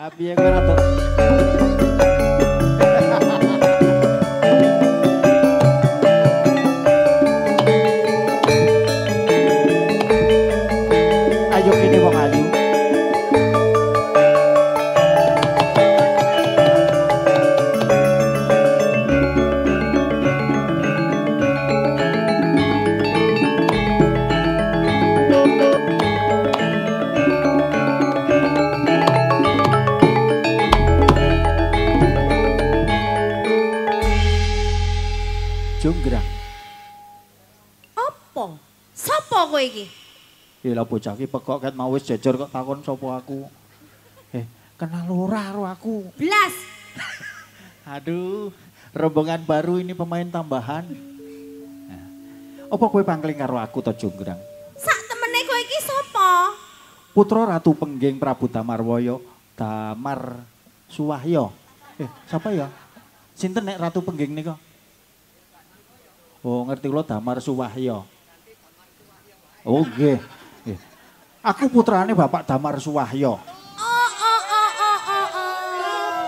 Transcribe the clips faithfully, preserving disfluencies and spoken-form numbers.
Api yang mana ayo kini mau ngadu. Jonggrang. Apa? Sapa kowe iki? Yalah bocah iki pekok ket mau wis jejer kok takon sapa aku. Eh, kenal ora karo aku? Blas. Aduh, rombongan baru ini pemain tambahan. Nah, apa kowe pangling karo aku to Jonggrang? Sak temene kowe iki sapa? Putra Ratu Pengging Prabu Tamarwoyo, Damar Suwahyo. Eh, sapa ya? Sinten nek Ratu Pengging nika? Oh ngerti lo Damar Suwahyo. Oh nggih. Aku putrane Bapak Damar Suwahyo. Oh oh oh oh oh oh.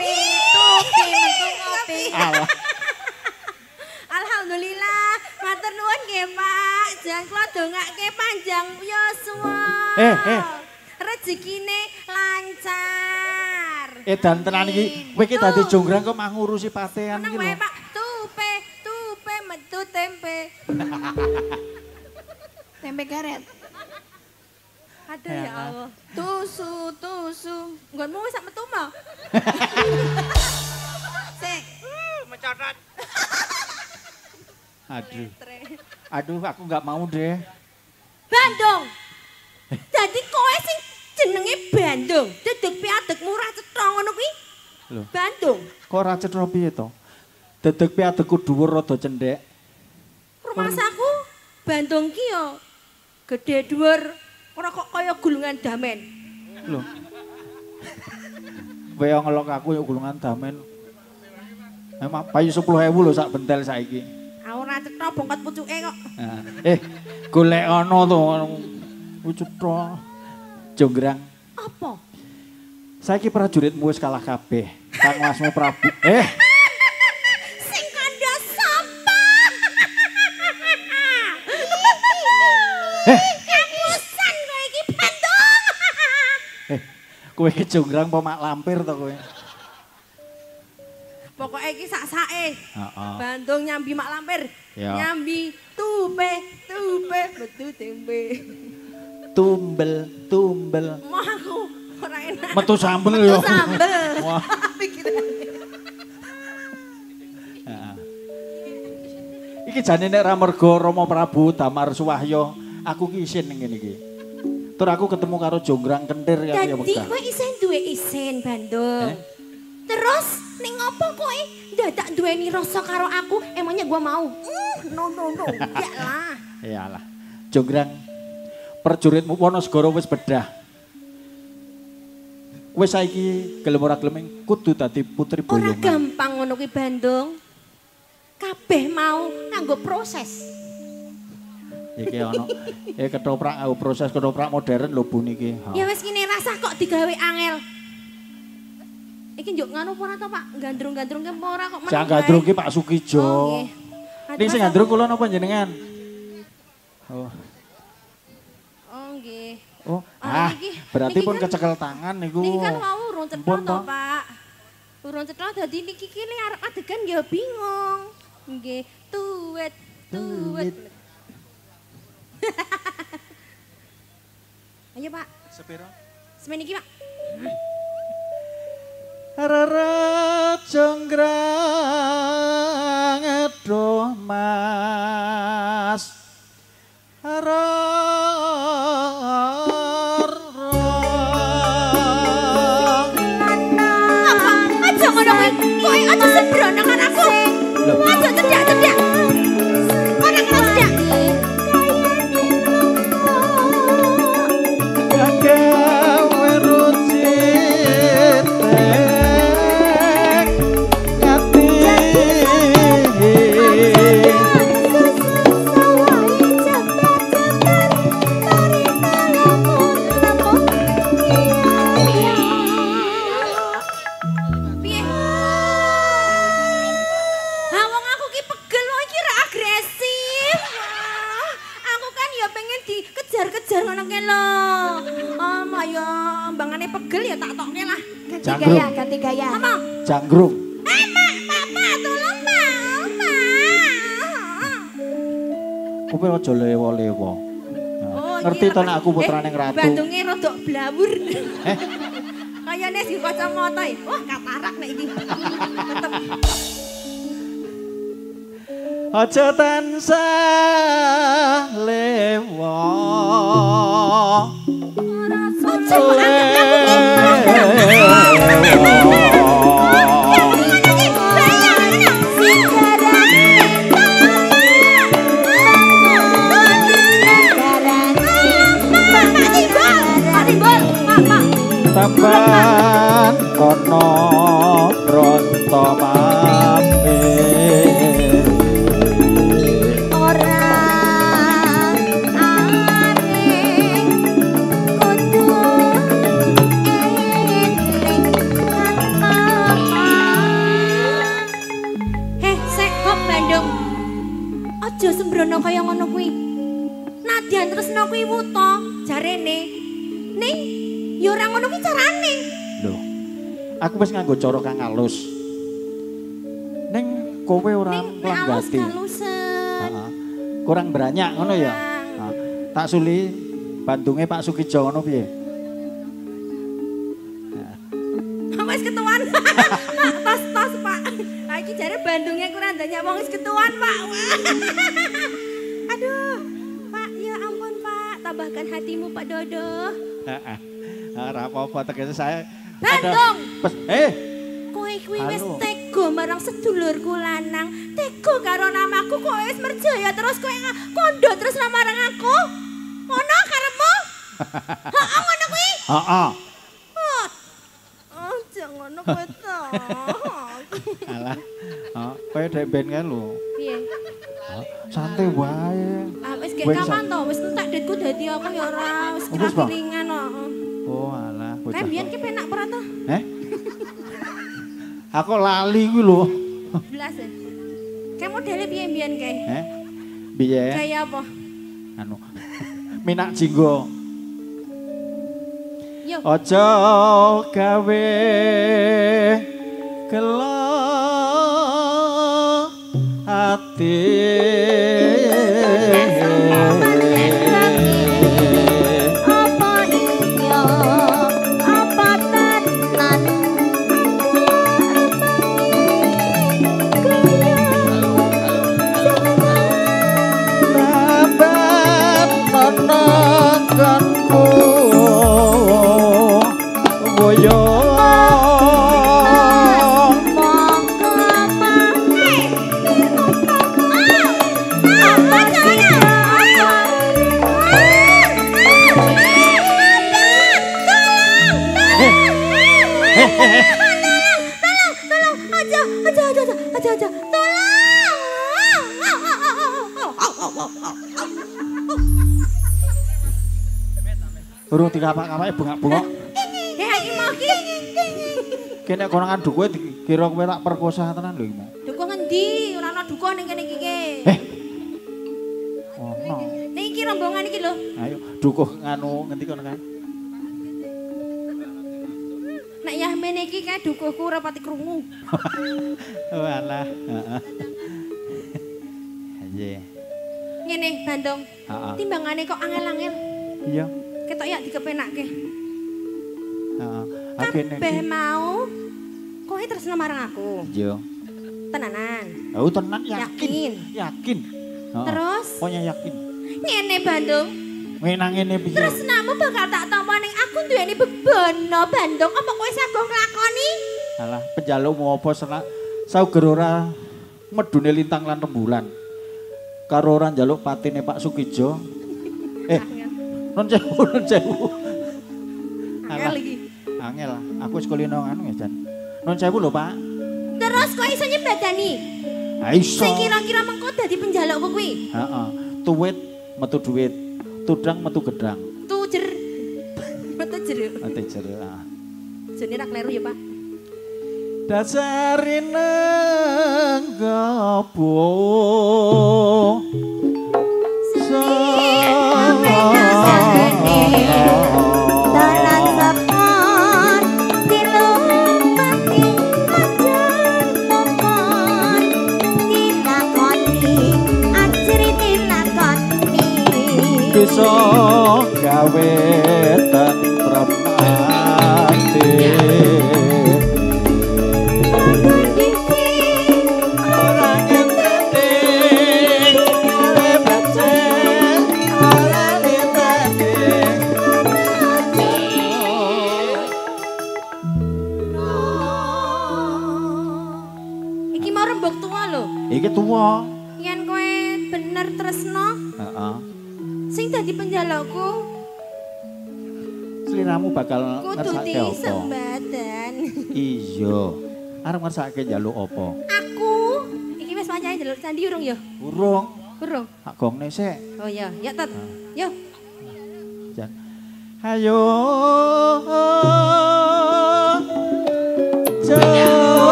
Pitu mentu ngopi. Alhamdulillah, matur nuwun nggih, Pak. Jangklo dongake panjang yuswa. Eh eh. Rezekine lancar. Eh dan tenan iki kowe iki dadi Jonggrang kok mah ngurusi patean iki lho. Pak, tupe tupe metu tempe. Tempe karet. Aduh ya Allah. Tusu, tusu. Nggon mau sak metu mau. Sik. Mencatat. Aduh. Aduh aku gak mau deh. Bandung. Jadi kowe sing jenenge Bandung. Dedeg piadeg murah cetha ngono kuwi. Lho. Bandung. Kok ora cetha piye to? Dedeg piadegku dhuwur rada cendhek. Rumasaku Bandung ki yo gedhe dhuwur, ora kok kaya gulungan damen. Lho. Kowe ngelok aku yo gulungan damen. Emang payu sepuluh ribu lho sak bentel saiki. Ah ora cetha bongkot pucuke kok. Eh, golek ana to cetha. Jonggrang. Apa? Saiki prajuritmu wis kalah kabeh. Kangmasmu Prabu. Eh. Kowe iki Jonggrang apa mak lampir to kowe? Pokoke iki sak-sake. Heeh. Bandung nyambi mak lampir. Ya. Nyambi tupe, tupe, metu tempe. Tumbel, tumbel. Mah aku ora enak. Metu sambel yo. Metu sambel. Wah. Heeh. Iki jane nek ra mergo Rama Prabu Damar Suwahyo, aku ki isin ngene iki. Terus aku ketemu karo Jonggrang kentir ya ya Dadi kowe isen duwe isen Bandung. Eh? Terus ning opo kowe dadak duweni rasa karo aku? Emangnya gua mau? Mm, no no no. Iyalah. Iyalah. Jonggrang perjuritmu Wanasegara wis bedah. Wis saiki gelem ora gelem kudu dadi putri boyongan. Ora gampang ngono kuwi Bandung. Kabeh mau nganggo proses. Iki ono eh ketoprak proses ketoprak modern lho Bu niki. Ya wis ngene rasah kok digawe angel. Iki njuk nganu ora to Pak? Gandrung-gandrungke ora kok meneh. Jangan gandrung ki Pak Sukijo. Oh nggih. Niki sing gandrung kula napa jenengan? Oh. Oh nggih. Oh, ah berarti pun kecekel tangan niku. Niki kan mau urung cetha to Pak. Urung cetha dadi niki ki arep adegan ya bingung. Nggih, tuwet tuwet. Ayo Pak. Sepiro. Semen iki Pak. Roro Jonggrang aduh Mas. Roro. Apa? Aja ngono kowe. Kowe aja sembrono. ngomongnya lah. Ganti gaya, ganti gaya. Ngomong. Janggrung. Eh, mak, papa, tolong mak, mak. Kowe aja lewo-lewo. Ngerti to nek aku putrane ratu. Bandunge rodok blawur. Eh. Kayane sing kacamata iki. Wah, katarak nek iki. Tetep. Aja tansah lewo. Tamban kono bronto mampir orang aneh kudu heh sek kok Bandung aja sembrono kaya ngono kuwi nadyan tresno kuwi wuto jarene ning ya ora ngono ki carane. Lho. Aku wis nganggo cara kang alus. Ning kowe ora mlanggati. Heeh. Kurang beranyak ngono ya. Nah, tak suli Bandunge Pak Sukijo ngono piye? Nah. Wis ketuan. Pak tos-tos, Pak. Ha iki jare Bandunge kurang banyak wong wis ketuan, Pak. Aduh. Pak, ya ampun, Pak. Tambahkan hatimu, Pak Dodo. Heeh. Ora apa-apa tegese saya. Bandung. Eh. Kowe kuwi wis tega marang sedulurku lanang, tega karo namaku kowe wis merjaya terus kowe kandha terus marang aku. Ngono karepmu? Heeh ngono kuwi? Heeh. Oh, jangono kowe to. Alah. Oh, kowe dhek ben kan lho. Piye? Santai wae. Ah wis gek kapan to? Wis entek dhitku dadi apa ya ora wis kira-kiringan kok. Oh alah. Kan biyen ki penak ora to? Heh. Aku lali kuwi lho. sebelas ya. Kayak modele piye biyen kae? Heh. Biyen. Kayak apa? Anu. Minak jinggo. Yo. Aja gawe gelo ati. Urung dikapak-kapak bengak-bengok. Ya iki mau ki. Kene kono nganduk kowe dikira kowe tak perkosa tenan lho iki. Duka ngendi? Ora ana duka ning kene iki ki. Eh. Ono. Niki rombongan iki lho. Ayo dukuh anu ngendi kono kan. Nek yah mene iki kae dukuhku ora pati krungu. Walah, heeh. Nggih. Ngene Bandung. Timbangane kok angel-angel. Iya. Ketok ya dikepenakke. Heeh. Kabeh mau kowe tresno marang aku. Iya. Tenanan. Oh, tenan yakin. Yakin. Terus? Pokoknya yakin. Ngene Bandung. Menang ngene piye? Tresnamu bakal tak tampa ning aku duweni bebono Bandung. Apa kowe sago nglakoni? Alah, penjalukmu apa senak sauger ora medune lintang lan rembulan. Karo ora njaluk patine Pak Sukijo. Eh. Non sewu, non sewu. Angel iki. Angel, aku wis kulino anu ya, Jan. Non sewu lho, Pak. Terus kowe iso nyembadani? Ha iso. Sing kira-kira mengko dadi penjalukku kuwi. Heeh. Tuwit metu duit, tudang metu gedang. Tujer. Metu jeruk. Metu jeruk. Ah. Jene ra kleru ya, Pak. Dasarine ngopo? Sampai nasabane dalan sepan iso gawe tentrem ati. Iki tuwa. Yen kowe bener tresno. Heeh. Sing dadi penjalaku. Sliramu bakal ngersake apa? Kudu sembadan. Iya. Arep ngersake njaluk apa? Aku iki wis wayahe njaluk candi urung ya? Urung. Urung. Tak gongne sik. Oh iya, ya Tet. Yo. Jan. Hayo.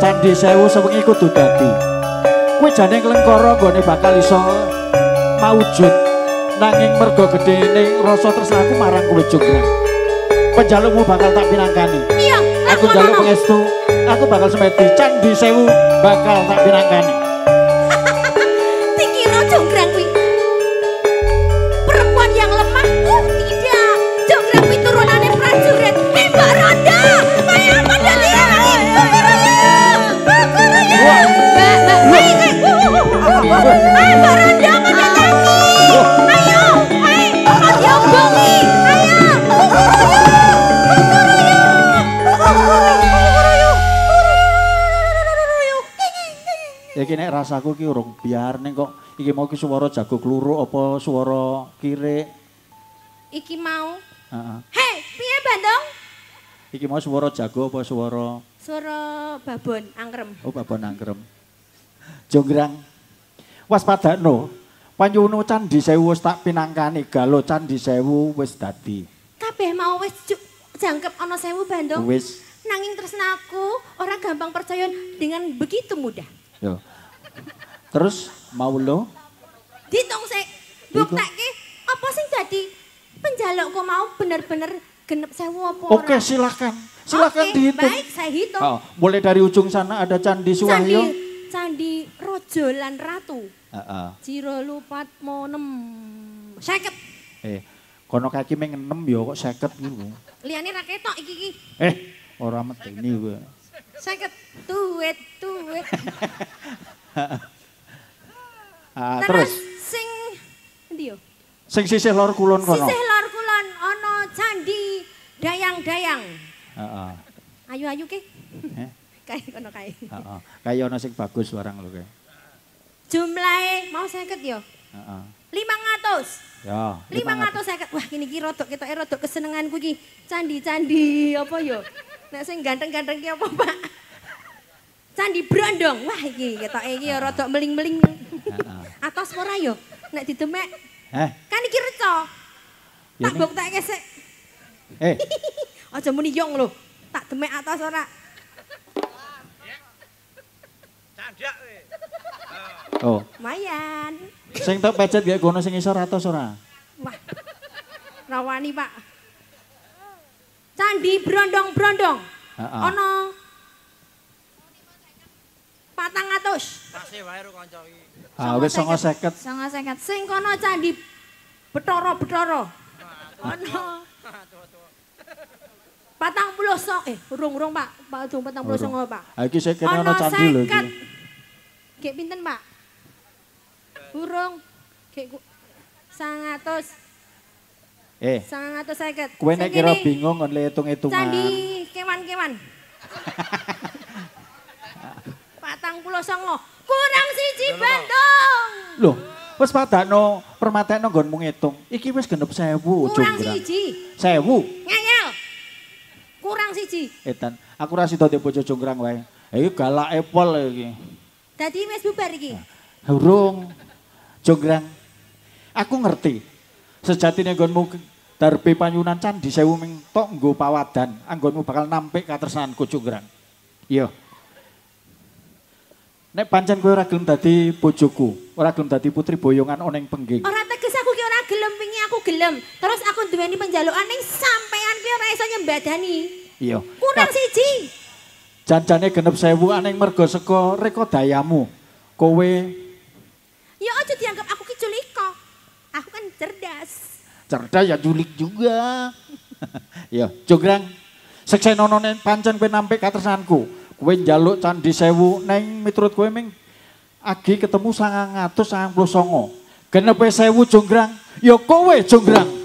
Candi Sewu sewengi kudu dadi. Kowe jane kelengkara nggone bakal iso maujud. Nanging mergo gedene rasa tresnaku marang kowe Jonggrang. Penjalukmu bakal tak pinangkani. Iya, aku njaluk pangestu, aku bakal semedi Candi Sewu bakal tak pinangkani. Dikira Jonggrang kuwi perempuan yang lemah. Oh, tidak. Jonggrang kuwi turunane prajurit. Mbak Ronda, kaya apa dalem iki? Mbak, mbak, mbak, mbak, mbak Ronda mendatangi, ayo, ayo, ayo, bongi, ayo, iki nek rasaku ki urung biar ning kok iki mau ki swara jago kluruk apa swara kirik? Iki mau? Heeh. Hei, piye Bandung? Iki mau swara jago apa swara? Suara babon angkrem. Oh, babon angkrem. Jonggrang, waspadano, panyuwun Candi Sewu wis tak pinangkani, galo Candi Sewu wis dadi. Kabeh mau wis jangkep ana Sewu Bandung. Wis. Nanging tresnaku ora gampang percaya dengan begitu mudah. Yo. Terus mau lo? Ditung sik. Buktake apa sing dadi penjalukku mau bener-bener genep sewu apa ora? Oke, silakan. Silahkan okay, dihitung. Baik, saya hitung. Oh, mulai dari ujung sana ada Candi Suwahyo. Candi, Candi Rojo lan Ratu. Uh-uh. Ciro lupat mau enam. Seket. Eh, kono kaki meng enam ya kok seket gitu. Liane raketok iki iki. Eh, orang meteni gue. Seket, tuwet, tuwet. Ah, terus. Sing, dia. Sing sisih lor kulon kono. Sisih lor kulon, ono Candi Dayang-Dayang. Heeh. Ayu-ayu ki. Heh. Kae kono kae. Heeh. Kae ono sing bagus warang lho kae. Jumlahe mau seket ya? Heeh. lima ratus. Ya. lima ratus seket. Wah, kene iki rodok ketoke rodok kesenenganku iki. Candi-candi apa ya? Nek sing ganteng-ganteng ki apa, Pak? Candi Brondong. Wah, iki ketoke iki ya rodok meling-meling. Heeh. Atos ora ya? Nek didemek. Heh. Kan iki reca. Tak buktekke sik. Eh. Aja muni yong lho, tak demek atas ora. Candak kowe. Oh. Mayan. Sing tak pecet gak gono sing isor atas ora. Wah. Rawani, Pak. Candi Brondong-Brondong. Heeh. Ono patang atus. Pasih wae ro kanca iki. Ah wis sanga seket. sanga seket. Sing kono Candi Betara-Betara. Ono Patang puluh so, eh urung-urung Pak, urung patang puluh songo Pak. Iki seket ana candi lho iki. Gek pinten Pak? Urung. Gek sangatus. Eh. Sangatus seket. Kowe nek kira bingung ngene hitung-hitungan. Candi kewan-kewan. Patang puluh songo. Kurang siji Bandung. Loh, wis padakno permatekno nggonmu ngitung. Iki wis genep sewu Jonggrang. Kurang siji. Sewu. Ngeyel. kurang siji. Etan, aku rasa tau dia bojo Jonggrang wae. Iki galak epol iki. Dadi wis bubar iki. Urung. Jonggrang. Aku ngerti. Sejatine nggonmu darbe panyunan Candi Sewu ming tok nggo pawadan, anggonmu bakal nampik katresnanku Jonggrang. Iya. Nek pancen kowe ora gelem dadi bojoku, ora gelem dadi putri boyongan oneng pengging. Ora teges aku ki ora gelem, wingi aku gelem. Terus aku duweni penjalukan ning sampean ki ora iso nyembadani. Iya. Kurang siji. Janjane genep sewu aneng mergo saka rekodayamu. Kowe ya aja dianggap aku ki culika. Aku kan cerdas. Cerdas ya culik juga. Iya, Jonggrang. Seksenonone pancen kowe nampik katresnanku. Kowe njaluk Candi Sewu neng miturut kowe ming agi ketemu sangang atus sangang puluh songo. Genepe sewu Jonggrang, ya kowe Jonggrang.